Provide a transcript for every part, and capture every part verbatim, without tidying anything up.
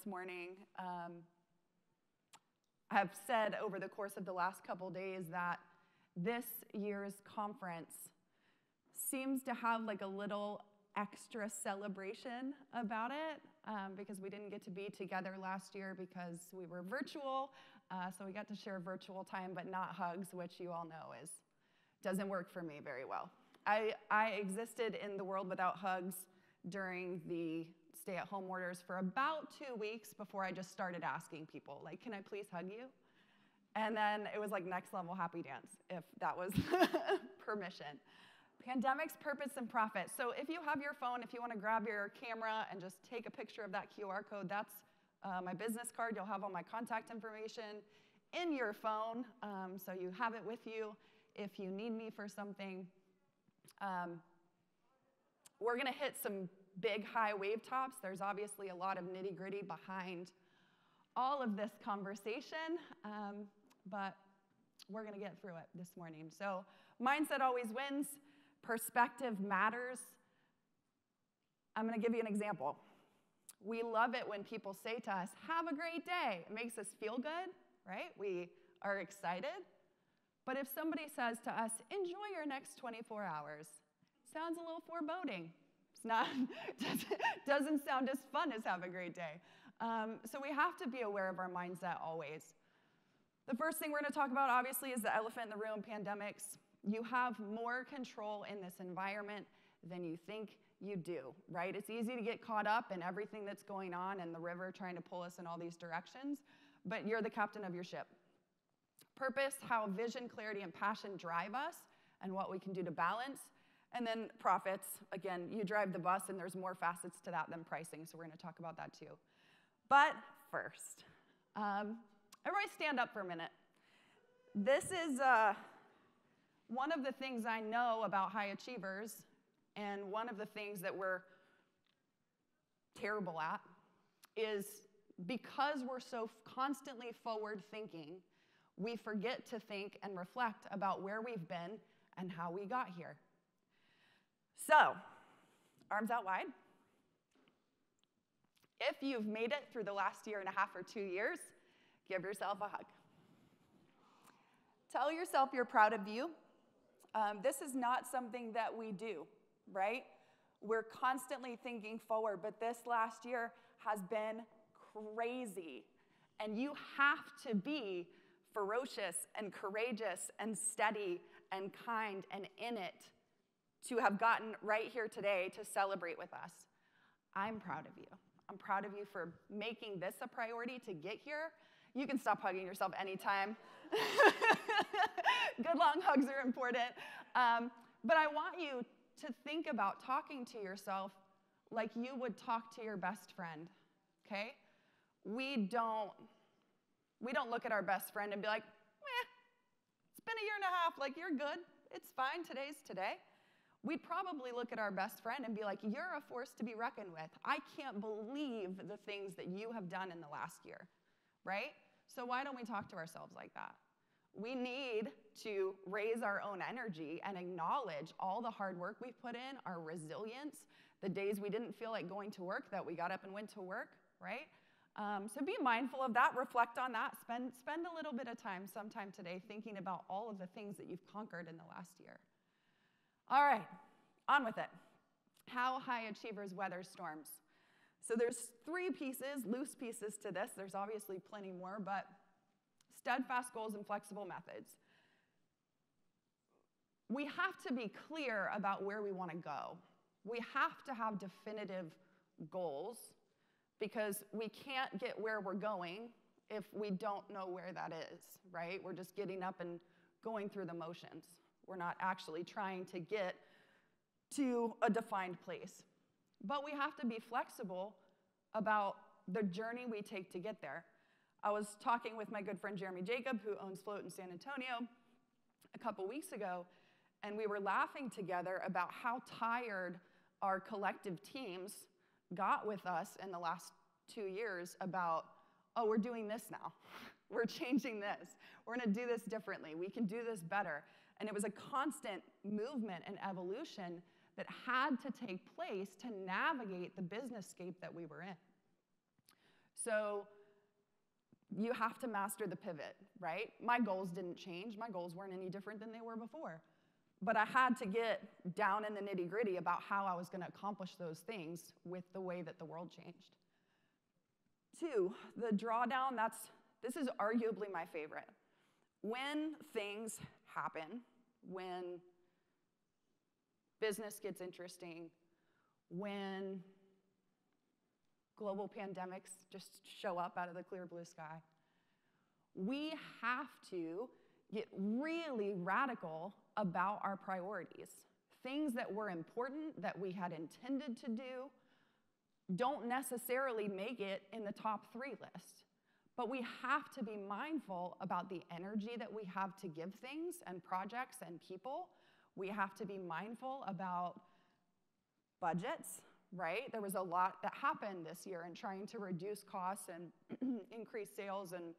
this morning. Um, I've said over the course of the last couple days that this year's conference seems to have like a little extra celebration about it um, because we didn't get to be together last year because we were virtual. Uh, so we got to share virtual time, but not hugs, which you all know is doesn't work for me very well. I, I existed in the world without hugs during the stay-at-home orders for about two weeks before I just started asking people, like, can I please hug you? And then it was like next level happy dance, if that was permission. Pandemic's purpose and profit. So if you have your phone, if you want to grab your camera and just take a picture of that Q R code, that's uh, my business card. You'll have all my contact information in your phone, um, so you have it with you if you need me for something. Um, we're going to hit some big high wave tops. There's obviously a lot of nitty-gritty behind all of this conversation, um, but we're going to get through it this morning. So mindset always wins. Perspective matters. I'm going to give you an example. We love it when people say to us, have a great day. It makes us feel good, right? We are excited. But if somebody says to us, enjoy your next twenty-four hours, sounds a little foreboding. It's not, doesn't sound as fun as have a great day. Um, so we have to be aware of our mindset always. The first thing we're going to talk about, obviously, is the elephant in the room, pandemics. You have more control in this environment than you think you do, right? It's easy to get caught up in everything that's going on and the river trying to pull us in all these directions, but you're the captain of your ship. Purpose, how vision, clarity, and passion drive us, and what we can do to balance. And then profits, again, you drive the bus, and there's more facets to that than pricing, so we're going to talk about that too. But first, um, everybody stand up for a minute. This is uh, one of the things I know about high achievers, and one of the things that we're terrible at, is because we're so constantly forward-thinking, we forget to think and reflect about where we've been and how we got here. So, arms out wide. If you've made it through the last year and a half or two years, give yourself a hug. Tell yourself you're proud of you. Um, this is not something that we do, right? We're constantly thinking forward, but this last year has been crazy. And you have to be ferocious and courageous and steady and kind and in it to have gotten right here today to celebrate with us. I'm proud of you. I'm proud of you for making this a priority to get here. You can stop hugging yourself anytime. Good long hugs are important. Um, but I want you to think about talking to yourself like you would talk to your best friend, okay? We don't, we don't look at our best friend and be like, meh, it's been a year and a half, like you're good, it's fine, today's today. We'd probably look at our best friend and be like, you're a force to be reckoned with. I can't believe the things that you have done in the last year, right? So why don't we talk to ourselves like that? We need to raise our own energy and acknowledge all the hard work we've put in, our resilience, the days we didn't feel like going to work, that we got up and went to work, right? Um, so be mindful of that, reflect on that, spend, spend a little bit of time sometime today thinking about all of the things that you've conquered in the last year. All right, on with it. How high achievers weather storms. So there's three pieces, loose pieces to this. There's obviously plenty more, but steadfast goals and flexible methods. We have to be clear about where we want to go. We have to have definitive goals because we can't get where we're going if we don't know where that is, right? We're just getting up and going through the motions. We're not actually trying to get to a defined place. But we have to be flexible about the journey we take to get there. I was talking with my good friend Jeremy Jacob, who owns Float in San Antonio, a couple weeks ago, and we were laughing together about how tired our collective teams got with us in the last two years about, oh, we're doing this now. We're changing this. We're going to do this differently. We can do this better. And it was a constant movement and evolution that had to take place to navigate the business scape that we were in. So you have to master the pivot, right? My goals didn't change. My goals weren't any different than they were before. But I had to get down in the nitty-gritty about how I was going to accomplish those things with the way that the world changed. Two, the drawdown, that's, this is arguably my favorite. When things happen, when business gets interesting, when global pandemics just show up out of the clear blue sky, we have to get really radical about our priorities. Things that were important, that we had intended to do, don't necessarily make it in the top three list. But we have to be mindful about the energy that we have to give things and projects and people. We have to be mindful about budgets, right? There was a lot that happened this year in trying to reduce costs and increase sales and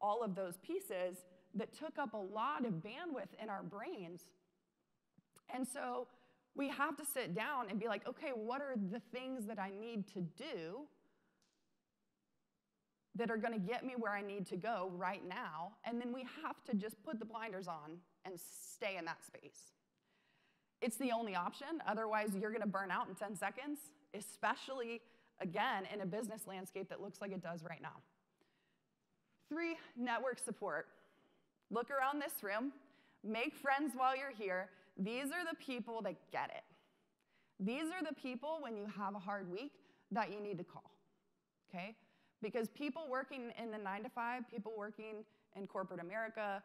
all of those pieces that took up a lot of bandwidth in our brains. And so we have to sit down and be like, okay, what are the things that I need to do that are gonna get me where I need to go right now? And then we have to just put the blinders on and stay in that space. It's the only option, otherwise you're gonna burn out in ten seconds, especially, again, in a business landscape that looks like it does right now. Three, network support. Look around this room, make friends while you're here. These are the people that get it. These are the people, when you have a hard week, that you need to call, okay? Because people working in the nine to five, people working in corporate America,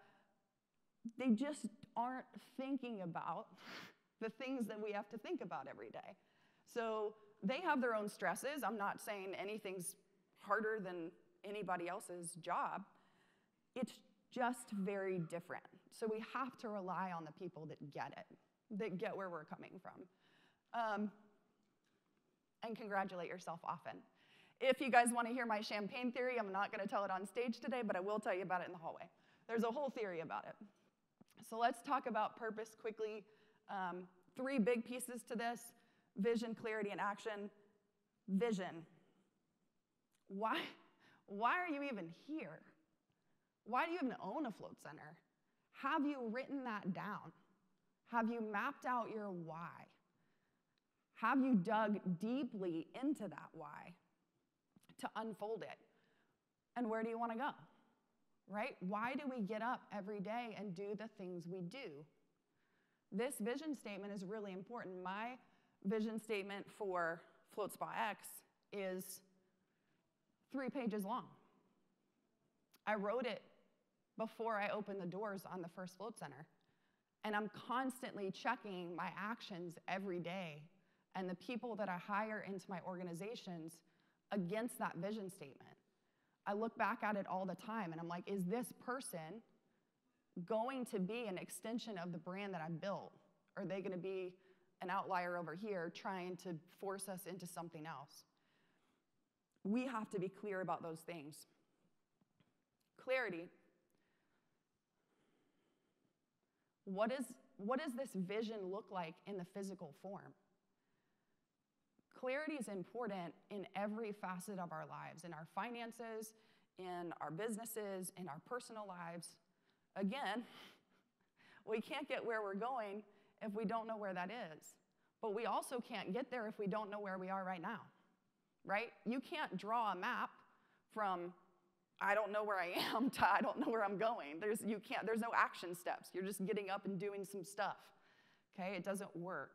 they just aren't thinking about the things that we have to think about every day. So they have their own stresses. I'm not saying anything's harder than anybody else's job. It's just very different. So we have to rely on the people that get it, that get where we're coming from. Um, and congratulate yourself often. If you guys want to hear my champagne theory, I'm not going to tell it on stage today, but I will tell you about it in the hallway. There's a whole theory about it. So let's talk about purpose quickly. Um, three big pieces to this: vision, clarity, and action. Vision. Why, why are you even here? Why do you even own a float center? Have you written that down? Have you mapped out your why? Have you dug deeply into that why to unfold it? And where do you want to go, right? Why do we get up every day and do the things we do? This vision statement is really important. My vision statement for Float Spa X is three pages long. I wrote it before I opened the doors on the first float center. And I'm constantly checking my actions every day and the people that I hire into my organizations against that vision statement. I look back at it all the time and I'm like, is this person going to be an extension of the brand that I built? Are they going to be an outlier over here trying to force us into something else? We have to be clear about those things. Clarity. What is, what does this vision look like in the physical form? Clarity is important in every facet of our lives, in our finances, in our businesses, in our personal lives. Again, we can't get where we're going if we don't know where that is. But we also can't get there if we don't know where we are right now, right? You can't draw a map from I don't know where I am to I don't know where I'm going. There's, you can't, there's no action steps. You're just getting up and doing some stuff, okay? It doesn't work.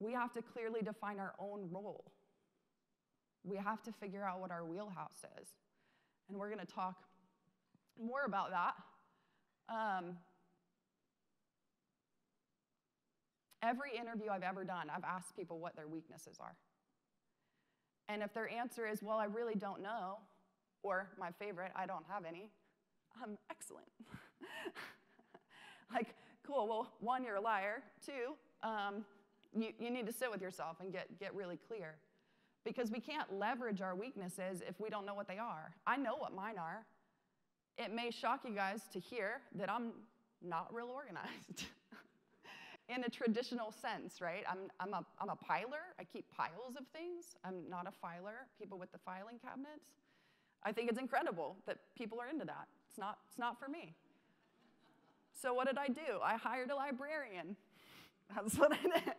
We have to clearly define our own role. We have to figure out what our wheelhouse is. And we're gonna talk more about that. Um, every interview I've ever done, I've asked people what their weaknesses are. And if their answer is, well, I really don't know, or my favorite, I don't have any, I'm excellent. Like, cool, well, one, you're a liar. Two, um, You, you need to sit with yourself and get, get really clear. Because we can't leverage our weaknesses if we don't know what they are. I know what mine are. It may shock you guys to hear that I'm not real organized. in a traditional sense, right? I'm, I'm, a, I'm a piler. I keep piles of things. I'm not a filer, people with the filing cabinets. I think it's incredible that people are into that. It's not, it's not for me. So what did I do? I hired a librarian. That's what I did.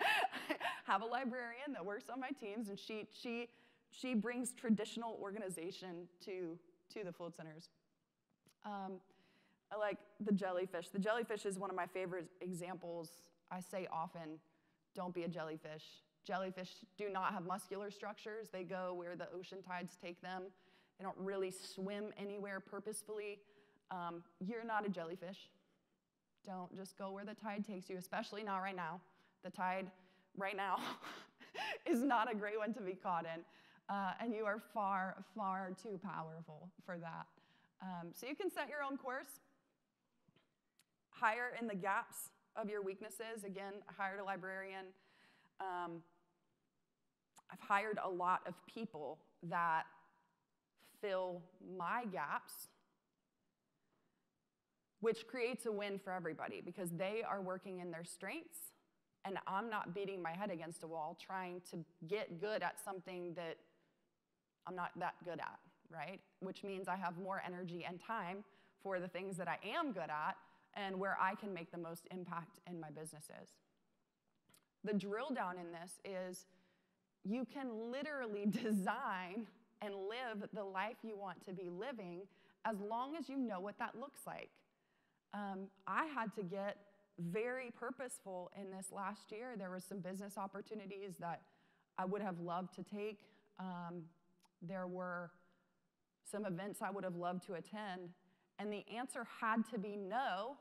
I have a librarian that works on my teams, and she, she, she brings traditional organization to, to the float centers. Um, I like the jellyfish. The jellyfish is one of my favorite examples. I say often, don't be a jellyfish. Jellyfish do not have muscular structures. They go where the ocean tides take them. They don't really swim anywhere purposefully. Um, you're not a jellyfish. Don't just go where the tide takes you, especially not right now. The tide right now is not a great one to be caught in. Uh, and you are far, far too powerful for that. Um, so you can set your own course. Hire in the gaps of your weaknesses. Again, I hired a librarian. Um, I've hired a lot of people that fill my gaps, which creates a win for everybody because they are working in their strengths and I'm not beating my head against a wall trying to get good at something that I'm not that good at, right? Which means I have more energy and time for the things that I am good at and where I can make the most impact in my businesses. The drill down in this is you can literally design and live the life you want to be living as long as you know what that looks like. Um, I had to get very purposeful in this last year. There were some business opportunities that I would have loved to take. Um, there were some events I would have loved to attend. And the answer had to be no,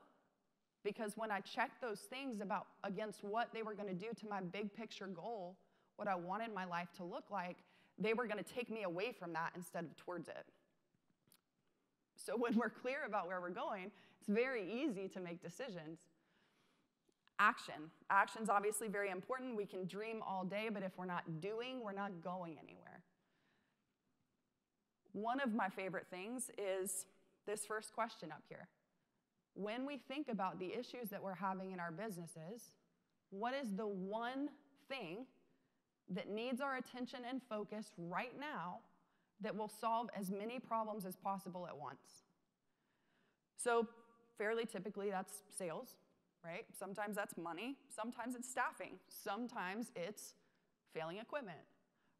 because when I checked those things about against what they were going to do to my big picture goal, what I wanted my life to look like, they were going to take me away from that instead of towards it. So when we're clear about where we're going, it's very easy to make decisions. Action. Action's obviously very important. We can dream all day, but if we're not doing, we're not going anywhere. One of my favorite things is this first question up here. When we think about the issues that we're having in our businesses, what is the one thing that needs our attention and focus right now that will solve as many problems as possible at once? So fairly typically that's sales, right? Sometimes that's money, sometimes it's staffing, sometimes it's failing equipment,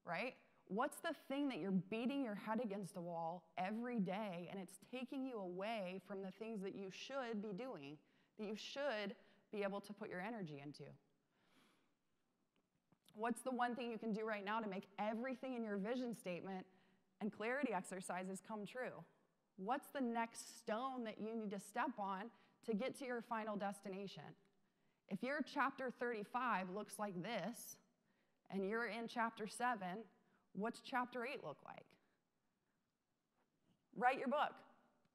right? What's the thing that you're beating your head against the wall every day and it's taking you away from the things that you should be doing, that you should be able to put your energy into? What's the one thing you can do right now to make everything in your vision statement and clarity exercises come true? What's the next stone that you need to step on to get to your final destination? If your chapter thirty-five looks like this, and you're in chapter seven, what's chapter eight look like? Write your book,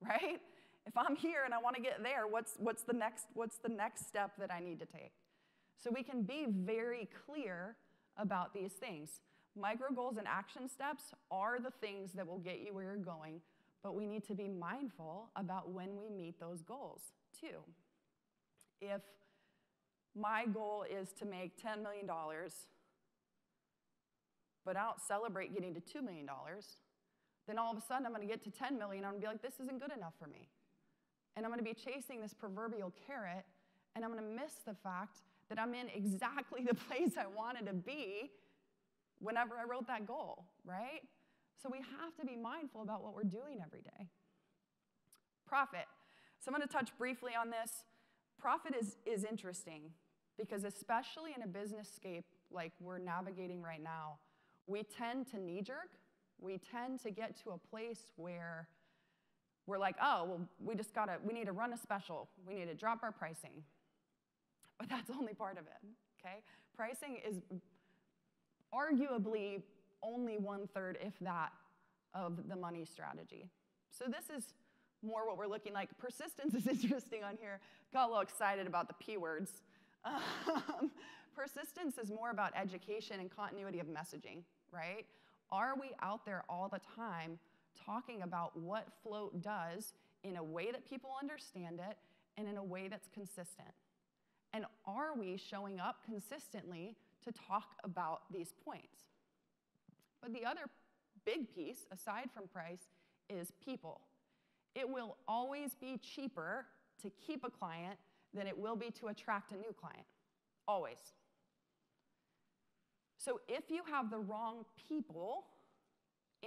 right? If I'm here and I want to get there, what's, what's, the next, what's the next step that I need to take? So we can be very clear about these things. Micro goals and action steps are the things that will get you where you're going, but we need to be mindful about when we meet those goals, too. If my goal is to make ten million dollars, but I don't celebrate getting to two million dollars, then all of a sudden I'm going to get to ten million dollars and I'm going to be like, this isn't good enough for me. And I'm going to be chasing this proverbial carrot, and I'm going to miss the fact that I'm in exactly the place I wanted to be whenever I wrote that goal, right? So we have to be mindful about what we're doing every day. Profit. So I'm going to touch briefly on this. Profit is, is interesting because especially in a businessscape like we're navigating right now, we tend to knee-jerk. We tend to get to a place where we're like, oh, well, we just got to, we need to run a special. We need to drop our pricing. But that's only part of it, okay? Pricing is arguably only one-third, if that, of the money strategy. So this is more what we're looking like. Persistence is interesting on here. Got a little excited about the P words. Um, persistence is more about education and continuity of messaging, right? Are we out there all the time talking about what float does in a way that people understand it and in a way that's consistent? And are we showing up consistently to talk about these points? But the other big piece, aside from price, is people. It will always be cheaper to keep a client than it will be to attract a new client, always. So if you have the wrong people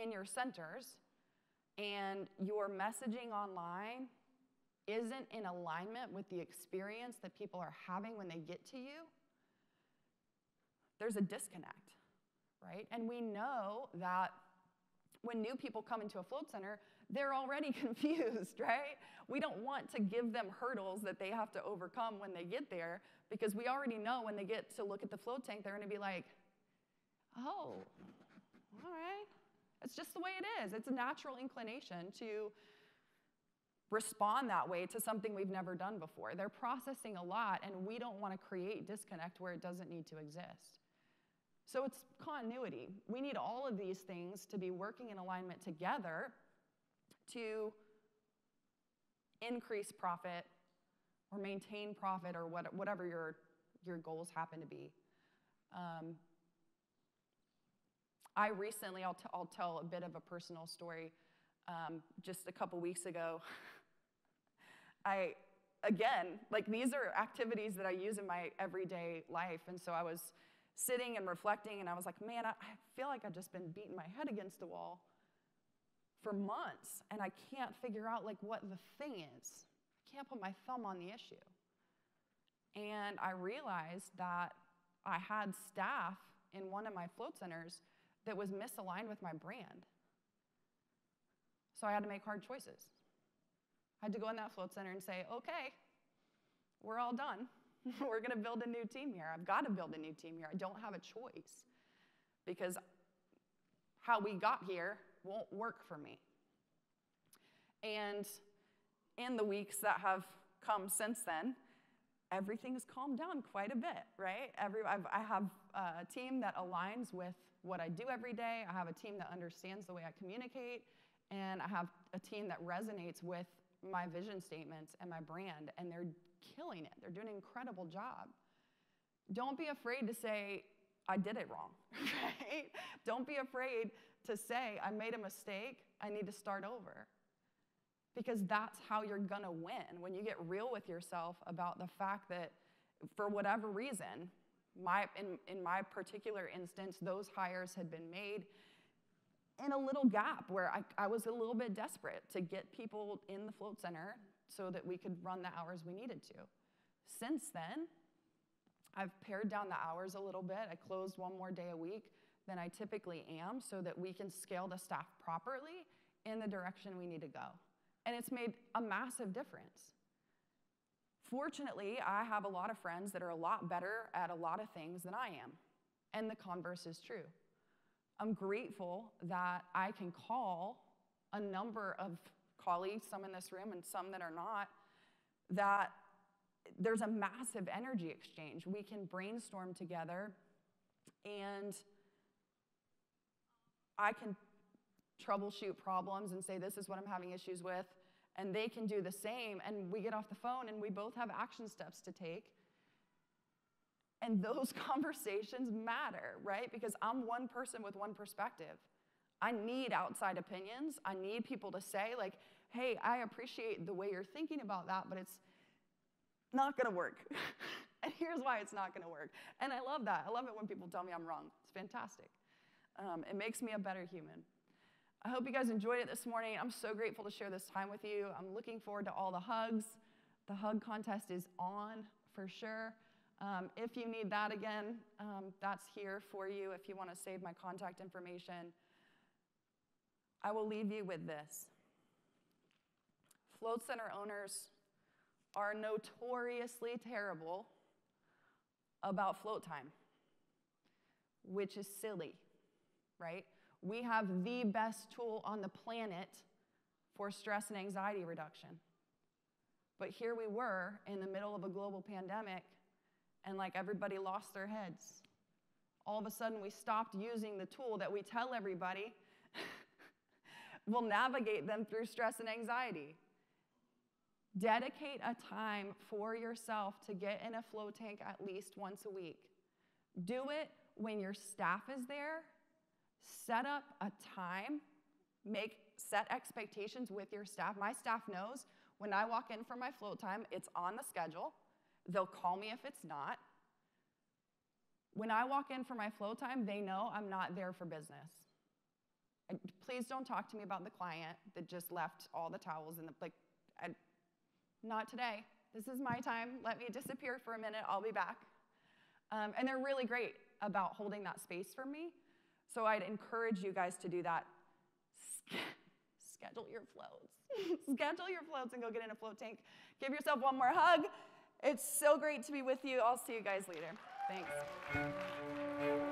in your centers and your messaging online isn't in alignment with the experience that people are having when they get to you, there's a disconnect, right? And we know that when new people come into a float center, they're already confused, right? We don't want to give them hurdles that they have to overcome when they get there, because we already know when they get to look at the float tank, they're gonna be like, oh, all right. It's just the way it is. It's a natural inclination to respond that way to something we've never done before. They're processing a lot, and we don't want to create disconnect where it doesn't need to exist. So it's continuity. We need all of these things to be working in alignment together to increase profit or maintain profit or what, whatever your, your goals happen to be. Um, I recently, I'll, t I'll tell a bit of a personal story. Um, just a couple weeks ago, I, again, like these are activities that I use in my everyday life, and so I was sitting and reflecting, and I was like, man, I, I feel like I've just been beating my head against the wall for months, and I can't figure out like what the thing is. I can't put my thumb on the issue. And I realized that I had staff in one of my float centers that was misaligned with my brand. So I had to make hard choices. I had to go in that float center and say, okay, we're all done. We're gonna build a new team here. I've gotta build a new team here. I don't have a choice because how we got here won't work for me. And in the weeks that have come since then, everything has calmed down quite a bit, right? Every, I've, I have a team that aligns with what I do every day. I have a team that understands the way I communicate. And I have a team that resonates with my vision statements and my brand, and they're killing it. They're doing an incredible job. Don't be afraid to say, I did it wrong, right? Don't be afraid to say, I made a mistake, I need to start over. Because that's how you're gonna win, when you get real with yourself about the fact that for whatever reason, my, in, in my particular instance, those hires had been made in a little gap where I, I was a little bit desperate to get people in the float center so that we could run the hours we needed to. Since then, I've pared down the hours a little bit. I closed one more day a week than I typically am so that we can scale the staff properly in the direction we need to go. And it's made a massive difference. Fortunately, I have a lot of friends that are a lot better at a lot of things than I am, and the converse is true. I'm grateful that I can call a number of colleagues, some in this room and some that are not, that there's a massive energy exchange. We can brainstorm together, and I can troubleshoot problems and say, this is what I'm having issues with, and they can do the same, and we get off the phone, and we both have action steps to take. And those conversations matter, right? Because I'm one person with one perspective. I need outside opinions. I need people to say, like, hey, I appreciate the way you're thinking about that, but it's not gonna work. And here's why it's not gonna work. And I love that. I love it when people tell me I'm wrong. It's fantastic. Um, it makes me a better human. I hope you guys enjoyed it this morning. I'm so grateful to share this time with you. I'm looking forward to all the hugs. The hug contest is on for sure. Um, if you need that again, um, that's here for you if you want to save my contact information. I will leave you with this. Float center owners are notoriously terrible about float time, which is silly, right? We have the best tool on the planet for stress and anxiety reduction. But here we were in the middle of a global pandemic, and like everybody lost their heads. All of a sudden, we stopped using the tool that we tell everybody will navigate them through stress and anxiety. Dedicate a time for yourself to get in a float tank at least once a week. Do it when your staff is there. Set up a time. Make set expectations with your staff. My staff knows when I walk in for my float time, it's on the schedule. They'll call me if it's not. When I walk in for my float time, they know I'm not there for business. I, please don't talk to me about the client that just left all the towels in the, like, I, not today. This is my time. Let me disappear for a minute. I'll be back. Um, and they're really great about holding that space for me. So I'd encourage you guys to do that. Schedule your floats. Schedule your floats and go get in a float tank. Give yourself one more hug. It's so great to be with you. I'll see you guys later. Thanks.